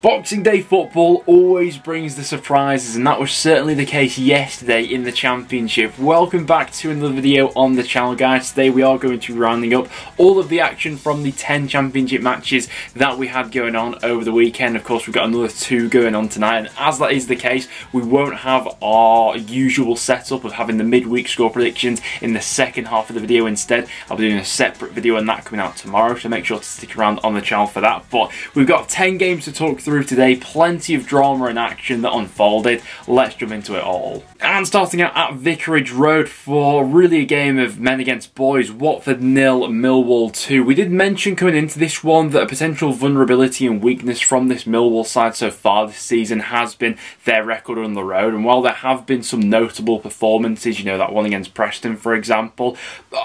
Boxing Day football always brings the surprises, and that was certainly the case yesterday in the Championship. Welcome back to another video on the channel, guys. Today we are going to be rounding up all of the action from the 10 Championship matches that we had going on over the weekend. Of course, we've got another 2 going on tonight, and as that is the case, we won't have our usual setup of having the midweek score predictions in the second half of the video. Instead, I'll be doing a separate video on that coming out tomorrow, so make sure to stick around on the channel for that. But we've got 10 games to talk through today, plenty of drama and action that unfolded. Let's jump into it all. And starting out at Vicarage Road for really a game of men against boys, Watford 0, Millwall 2. We did mention coming into this one that a potential vulnerability and weakness from this Millwall side so far this season has been their record on the road. And while there have been some notable performances, you know, that one against Preston for example,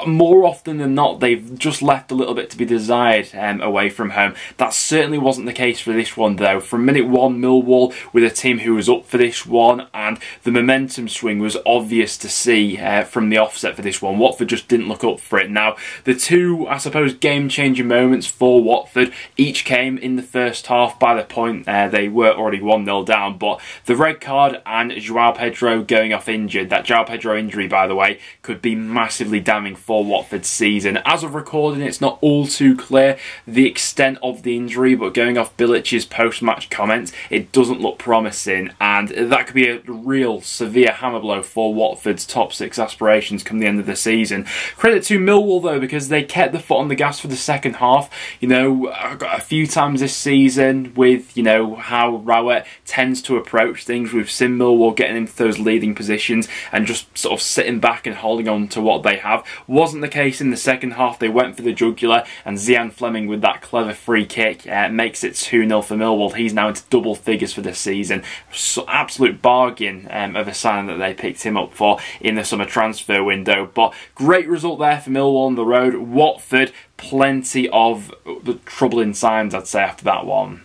more often than not they've just left a little bit to be desired away from home. That certainly wasn't the case for this one though. From minute one, Millwall with a team who was up for this one, and the momentum swing was obvious to see from the offset for this one. Watford just didn't look up for it. Now, the two, I suppose, game-changing moments for Watford each came in the first half. By the point, they were already 1-0 down, but the red card and Joao Pedro going off injured. That Joao Pedro injury, by the way, could be massively damning for Watford's season. As of recording, it's not all too clear the extent of the injury, but going off Bilic's post-match comments, it doesn't look promising, and that could be a real severe hammer blow for Watford's top 6 aspirations come the end of the season. Credit to Millwall though, because they kept the foot on the gas for the second half. You know, a few times this season with, you know, how Rowett tends to approach things, we've seen Millwall getting into those leading positions and just sort of sitting back and holding on to what they have. Wasn't the case in the second half. They went for the jugular, and Zian Fleming with that clever free kick makes it 2-0 for Millwall. He's now into double figures for this season. So absolute bargain of a signing that they picked him up for in the summer transfer window. But great result there for Millwall on the road. Watford, plenty of troubling signs, I'd say, after that one.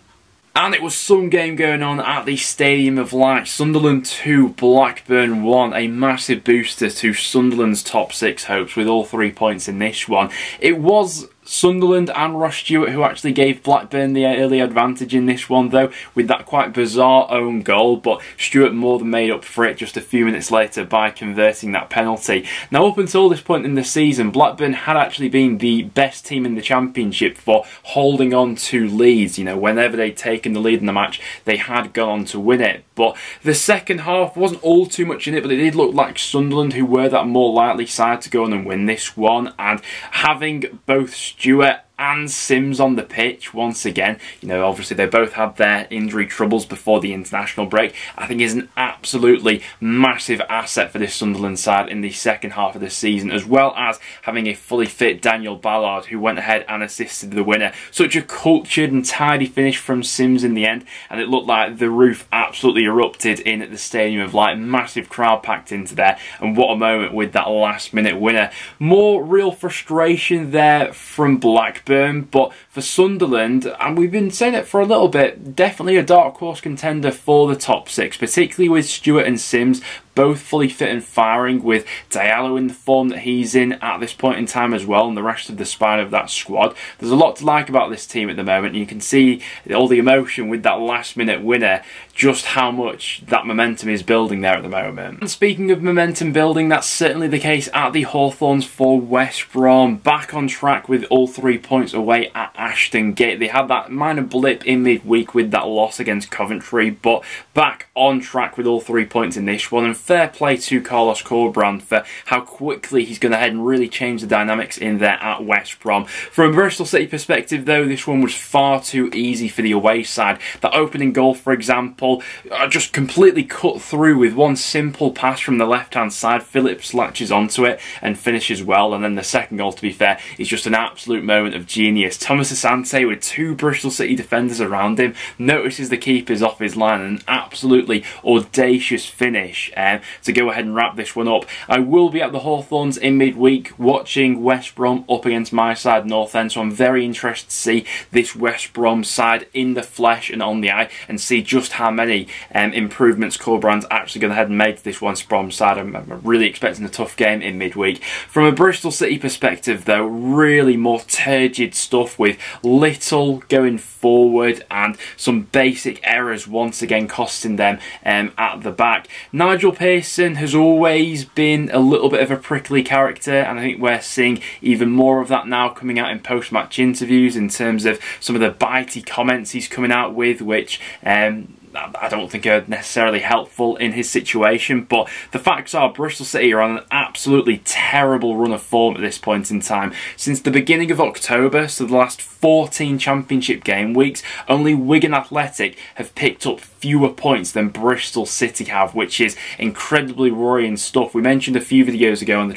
And it was some game going on at the Stadium of Light. Sunderland 2, Blackburn 1. A massive booster to Sunderland's top 6 hopes with all 3 points in this one. It was Sunderland and Ross Stewart who actually gave Blackburn the early advantage in this one though, with that quite bizarre own goal, but Stewart more than made up for it just a few minutes later by converting that penalty. Now, up until this point in the season, Blackburn had actually been the best team in the Championship for holding on to leads. You know, whenever they'd taken the lead in the match, they had gone on to win it. But the second half wasn't all too much in it, but it did look like Sunderland, who were that more likely side to go on and win this one, and having both Stewart and Sims on the pitch once again, you know, obviously they both had their injury troubles before the international break, I think is an absolutely massive asset for this Sunderland side in the second half of the season, as well as having a fully fit Daniel Ballard who went ahead and assisted the winner. Such a cultured and tidy finish from Sims in the end, and it looked like the roof absolutely erupted in at the Stadium of Light. Massive crowd packed into there, and what a moment with that last minute winner. More real frustration there from Blackburn, but for Sunderland, and we've been saying it for a little bit, definitely a dark horse contender for the top 6, particularly with Stewart and Sims both fully fit and firing, with Diallo in the form that he's in at this point in time as well, and the rest of the spine of that squad. There's a lot to like about this team at the moment, and you can see all the emotion with that last minute winner, just how much that momentum is building there at the moment. And speaking of momentum building, that's certainly the case at the Hawthorns for West Brom. Back on track with all 3 points away at Ashton Gate. They had that minor blip in midweek with that loss against Coventry, but back on track with all 3 points in this one. And fair play to Carlos Corbrand for how quickly he's going to head and really change the dynamics in there at West Brom. From a Bristol City perspective though, this one was far too easy for the away side. That opening goal, for example, just completely cut through with one simple pass from the left-hand side. Phillips latches onto it and finishes well, and then the second goal, to be fair, is just an absolute moment of genius. Thomas Asante, with 2 Bristol City defenders around him, notices the keeper's off his line, an absolutely audacious finish. can to go ahead and wrap this one up. I will be at the Hawthorns in midweek watching West Brom up against my side North End, so I'm very interested to see this West Brom side in the flesh and on the eye and see just how many improvements Corbrand's actually going ahead and made to this West Brom side. I'm really expecting a tough game in midweek. From a Bristol City perspective though, really more turgid stuff with little going forward and some basic errors once again costing them at the back. Nigel Pearson has always been a little bit of a prickly character, and I think we're seeing even more of that now coming out in post-match interviews in terms of some of the bitey comments he's coming out with, which I don't think are necessarily helpful in his situation. But the facts are Bristol City are on an absolutely terrible run of form at this point in time. Since the beginning of October, so the last 14 Championship game weeks, only Wigan Athletic have picked up fewer points than Bristol City have, which is incredibly worrying stuff. We mentioned a few videos ago on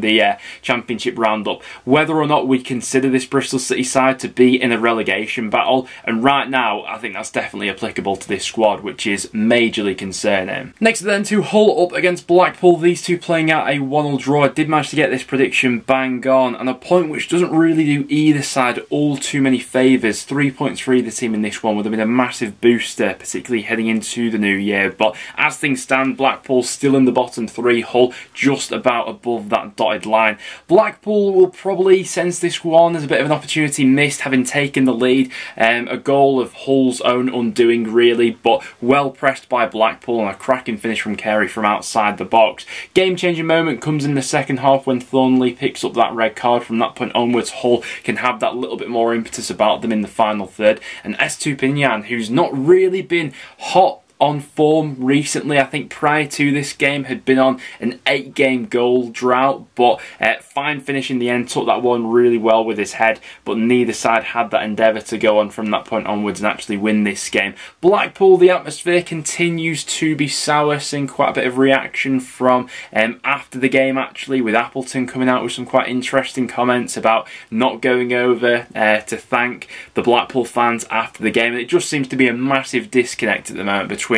the Championship roundup whether or not we consider this Bristol City side to be in a relegation battle, and right now I think that's definitely applicable to this squad, which is majorly concerning. Next then to Hull up against Blackpool, these two playing out a 1-1 draw. I did manage to get this prediction bang on, and a point which doesn't really do either side all too many favours. 3 points for either team in this one would have been a massive booster, particularly heading into the new year. But as things stand, Blackpool still in the bottom three, Hull just about above that dotted line. Blackpool will probably sense this one as a bit of an opportunity missed, having taken the lead, a goal of Hull's own undoing really, but well pressed by Blackpool and a cracking finish from Carey from outside the box. Game changing moment comes in the second half when Thornley picks up that red card. From that point onwards, Hull can have that little bit more impetus about them in the final third, and Estupiñán, who's not really been hot on form recently, I think prior to this game had been on an 8-game goal drought, but fine finish in the end, took that one really well with his head, but neither side had that endeavour to go on from that point onwards and actually win this game. Blackpool, the atmosphere continues to be sour, seeing quite a bit of reaction from after the game actually, with Appleton coming out with some quite interesting comments about not going over to thank the Blackpool fans after the game. It just seems to be a massive disconnect at the moment between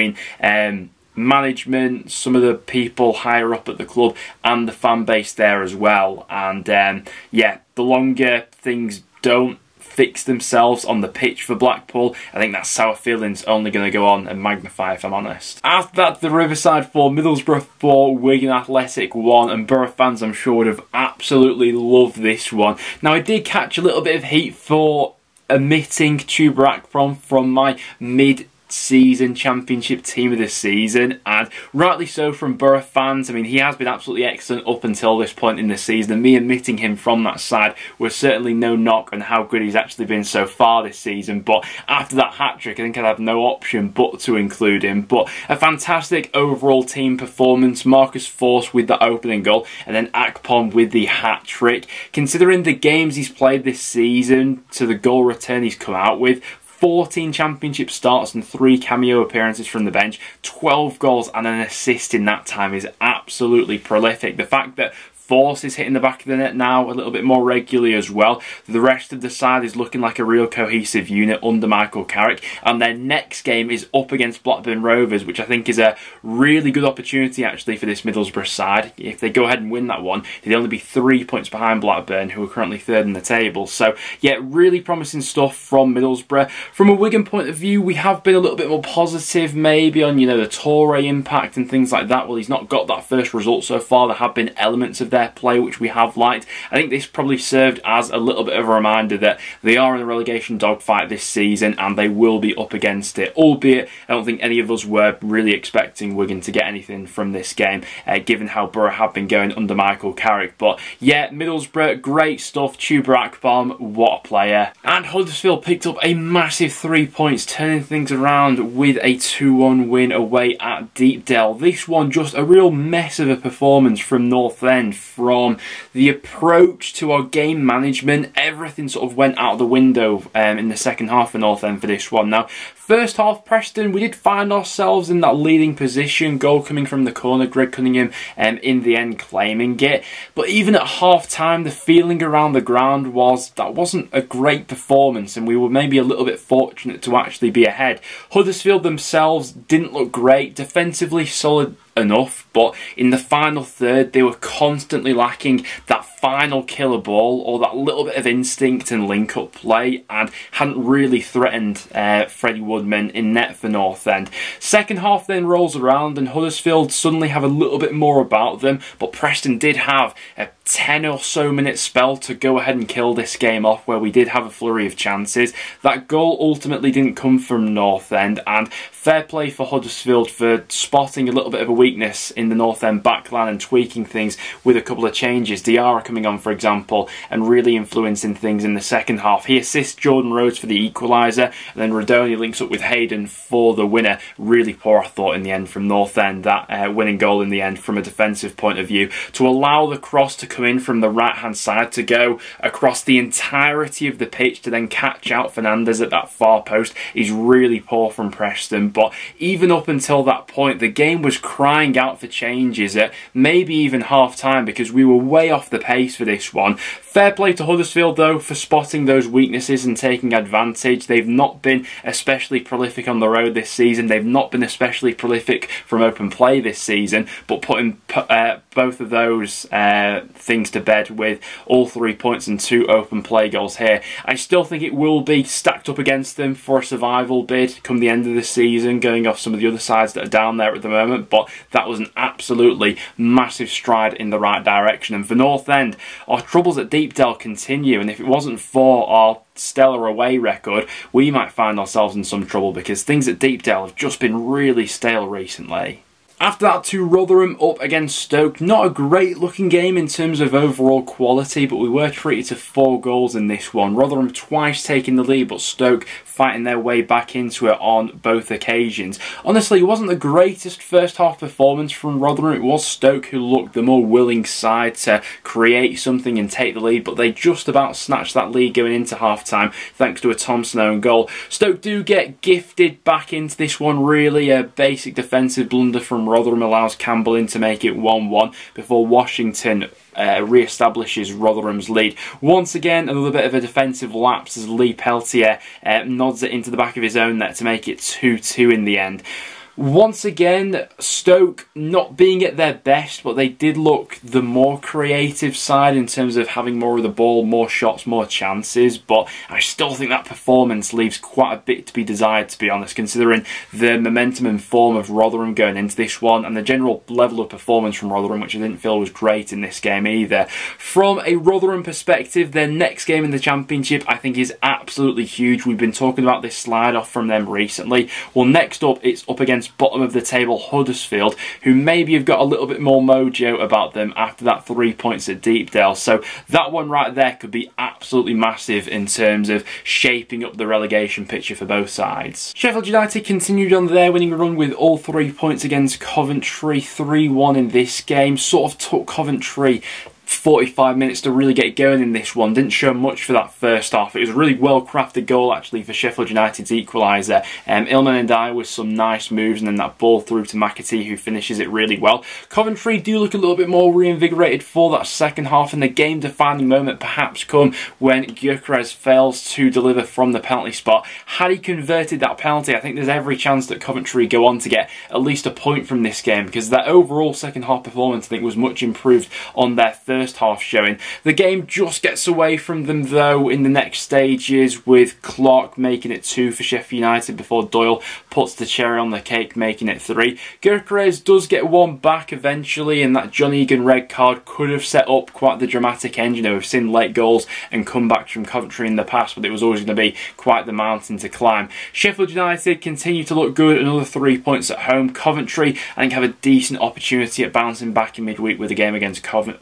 management, some of the people higher up at the club, and the fan base there as well. And yeah, the longer things don't fix themselves on the pitch for Blackpool, I think that sour feeling's only going to go on and magnify, if I'm honest. After that, the Riverside 4, Middlesbrough 4, Wigan Athletic 1, and Borough fans I'm sure would have absolutely loved this one. Now I did catch a little bit of heat for omitting Chuba Akpom from my mid-season Championship team of the season, and rightly so from Borough fans. I mean, he has been absolutely excellent up until this point in the season, and me admitting him from that side was certainly no knock on how good he's actually been so far this season, but after that hat-trick I think I'd have no option but to include him. But a fantastic overall team performance, Marcus Force with the opening goal and then Akpom with the hat-trick. Considering the games he's played this season to the goal return he's come out with, 14 Championship starts and 3 cameo appearances from the bench, 12 goals and an assist in that time is absolutely prolific. The fact that Force is hitting the back of the net now a little bit more regularly as well. The rest of the side is looking like a real cohesive unit under Michael Carrick, and their next game is up against Blackburn Rovers, which I think is a really good opportunity actually for this Middlesbrough side. If they go ahead and win that one, they'd only be 3 points behind Blackburn, who are currently third in the table. So yeah, really promising stuff from Middlesbrough. From a Wigan point of view, we have been a little bit more positive maybe on, you know, the Torre impact and things like that. Well, he's not got that first result so far. There have been elements of their play which we have liked. I think this probably served as a little bit of a reminder that they are in a relegation dogfight this season and they will be up against it, albeit I don't think any of us were really expecting Wigan to get anything from this game, given how Borough have been going under Michael Carrick. But yeah, Middlesbrough, great stuff. Chuba Akpom, what a player. And Huddersfield picked up a massive 3 points, turning things around with a 2-1 win away at Deepdale. This one just a real mess of a performance from North End. From the approach to our game management, everything sort of went out of the window in the second half for North End for this one. Now, first half, Preston, we did find ourselves in that leading position. Goal coming from the corner, Greg Cunningham in the end claiming it. But even at half time, the feeling around the ground was that wasn't a great performance and we were maybe a little bit fortunate to actually be ahead. Huddersfield themselves didn't look great. Defensively solid enough, but in the final third they were constantly lacking that final killer ball or that little bit of instinct and link-up play, and hadn't really threatened Freddie Woodman in net for North End. Second half then rolls around and Huddersfield suddenly have a little bit more about them, but Preston did have a 10 or so minute spell to go ahead and kill this game off, where we did have a flurry of chances. That goal ultimately didn't come from North End, and fair play for Huddersfield for spotting a little bit of a weakness in the North End backline and tweaking things with a couple of changes. Diarra coming on, for example, and really influencing things in the second half. He assists Jordan Rhodes for the equaliser, and then Radoni links up with Hayden for the winner. Really poor, I thought, in the end from North End, that winning goal in the end from a defensive point of view. To allow the cross to come in from the right-hand side to go across the entirety of the pitch to then catch out Fernandes at that far post is really poor from Preston. But even up until that point, the game was crying out for changes at maybe even half-time, because we were way off the pace for this one. Fair play to Huddersfield, though, for spotting those weaknesses and taking advantage. They've not been especially prolific on the road this season. They've not been especially prolific from open play this season, but putting both of those things to bed with all 3 points and 2 open play goals here. I still think it will be stacked up against them for a survival bid come the end of the season, going off some of the other sides that are down there at the moment, but that was an absolutely massive stride in the right direction. And for North End, our troubles at Deepdale continue, and if it wasn't for our stellar away record, we might find ourselves in some trouble, because things at Deepdale have just been really stale recently. After that, to Rotherham up against Stoke. Not a great looking game in terms of overall quality, but we were treated to 4 goals in this one. Rotherham twice taking the lead, but Stoke fighting their way back into it on both occasions. Honestly, it wasn't the greatest first half performance from Rotherham. It was Stoke who looked the more willing side to create something and take the lead, but they just about snatched that lead going into half time thanks to a Thompson own goal. Stoke do get gifted back into this one, really. A basic defensive blunder from Rotherham allows Campbell in to make it 1-1 before Washington re-establishes Rotherham's lead. Once again, another bit of a defensive lapse as Lee Peltier nods it into the back of his own net to make it 2-2 in the end. Once again, Stoke not being at their best, but they did look the more creative side in terms of having more of the ball, more shots, more chances, but I still think that performance leaves quite a bit to be desired, to be honest, considering the momentum and form of Rotherham going into this one, and the general level of performance from Rotherham, which I didn't feel was great in this game either. From a Rotherham perspective, their next game in the Championship I think is absolutely huge. We've been talking about this slide off from them recently. Well, next up, it's up against bottom of the table Huddersfield, who maybe have got a little bit more mojo about them after that 3 points at Deepdale. So that one right there could be absolutely massive in terms of shaping up the relegation picture for both sides. Sheffield United continued on their winning run with all 3 points against Coventry, 3-1 in this game. Sort of took Coventry 45 minutes to really get going in this one. Didn't show much for that first half. It was a really well-crafted goal, actually, for Sheffield United's equaliser. Ilman Ndiaye with some nice moves, and then that ball through to McAtee, who finishes it really well. Coventry do look a little bit more reinvigorated for that second half, and the game-defining moment perhaps come when Gyökeres fails to deliver from the penalty spot. Had he converted that penalty, I think there's every chance that Coventry go on to get at least a point from this game, because their overall second-half performance, I think, was much improved on their first half showing. The game just gets away from them, though, in the next stages, with Clark making it 2 for Sheff United before Doyle puts the cherry on the cake, making it 3. Gyökeres does get one back eventually, and that John Egan red card could have set up quite the dramatic end. You know, we've seen late goals and comebacks from Coventry in the past, but it was always going to be quite the mountain to climb. Sheffield United continue to look good, another 3 points at home. Coventry, I think, have a decent opportunity at bouncing back in midweek with a game against Cardiff,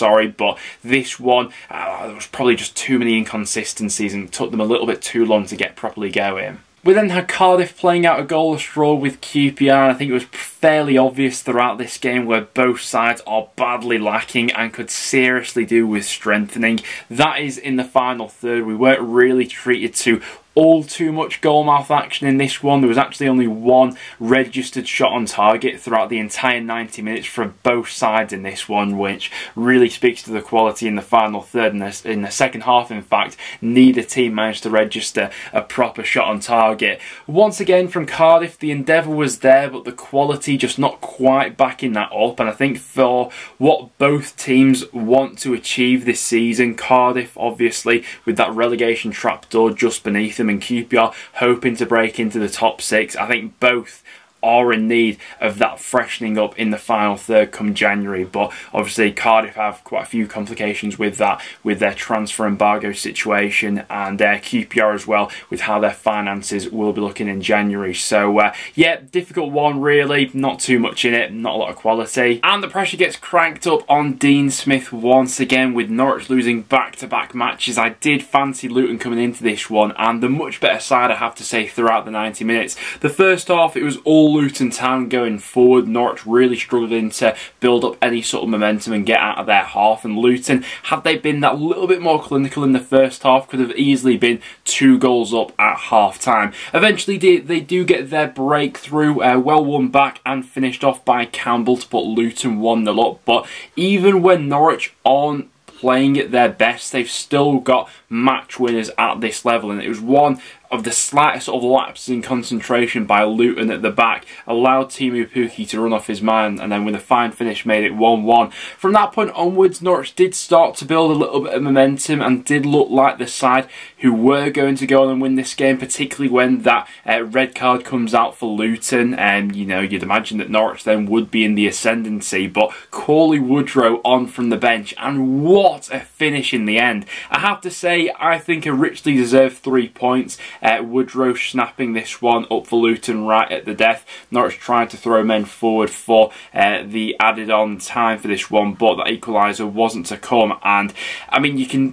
but this one, there was probably just too many inconsistencies and took them a little bit too long to get properly going. We then had Cardiff playing out a goalless draw with QPR, and I think it was fairly obvious throughout this game where both sides are badly lacking and could seriously do with strengthening. That is in the final third. We weren't really treated to all too much goalmouth action in this one. There was actually only one registered shot on target throughout the entire 90 minutes from both sides in this one, which really speaks to the quality in the final third. In the second half, in fact, neither team managed to register a proper shot on target. Once again from Cardiff, the endeavour was there, but the quality just not quite backing that up. And I think for what both teams want to achieve this season, Cardiff obviously with that relegation trapdoor just beneath them, and QPR hoping to break into the top six, I think both are in need of that freshening up in the final third come January. But obviously Cardiff have quite a few complications with that, with their transfer embargo situation, and their QPR as well, with how their finances will be looking in January. So yeah, difficult one really, not too much in it, not a lot of quality. And the pressure gets cranked up on Dean Smith once again, with Norwich losing back-to-back matches. I did fancy Luton coming into this one, and the much better side, I have to say, throughout the 90 minutes. The first half, it was all Luton Town going forward. Norwich really struggling to build up any sort of momentum and get out of their half, and Luton, had they been that little bit more clinical in the first half, could have easily been 2 goals up at half time. Eventually they do get their breakthrough, well won back and finished off by Campbell to put Luton 1-0 up. But even when Norwich aren't playing at their best, they've still got match winners at this level, and it was one of the slightest sort of lapse in concentration by Luton at the back allowed Timu Puki to run off his man, and then with a fine finish made it 1-1. From that point onwards, Norwich did start to build a little bit of momentum and did look like the side who were going to go on and win this game, particularly when that red card comes out for Luton. And you know, you'd imagine that Norwich then would be in the ascendancy, but Corley Woodrow on from the bench, and what a finish in the end. I have to say, I think a richly deserved 3 points. Woodrow snapping this one up for Luton right at the death. Norwich trying to throw men forward for the added on time for this one, but that equaliser wasn't to come. And I mean, you can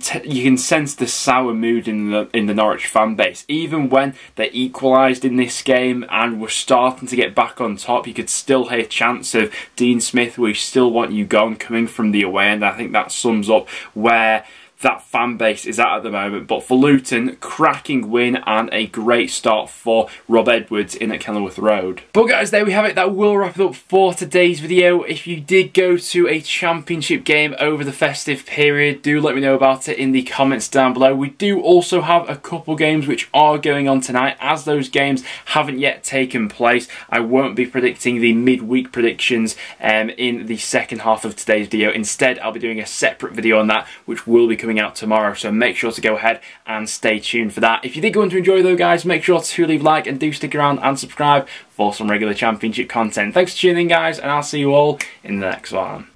sense the sour mood in the Norwich fan base. Even when they equalised in this game and were starting to get back on top, you could still hear chants of Dean Smith, we still want you gone, coming from the away end. I think that sums up where that fan base is at the moment. But for Luton, cracking win and a great start for Rob Edwards in at Kenilworth Road. But guys, there we have it. That will wrap it up for today's video. If you did go to a Championship game over the festive period, do let me know about it in the comments down below. We do also have a couple games which are going on tonight. As those games haven't yet taken place, I won't be predicting the midweek predictions in the second half of today's video. Instead, I'll be doing a separate video on that, which will be coming out tomorrow, so make sure to go ahead and stay tuned for that. If you did go on to enjoy though guys, make sure to leave a like and do stick around and subscribe for some regular Championship content. Thanks for tuning in guys, and I'll see you all in the next one.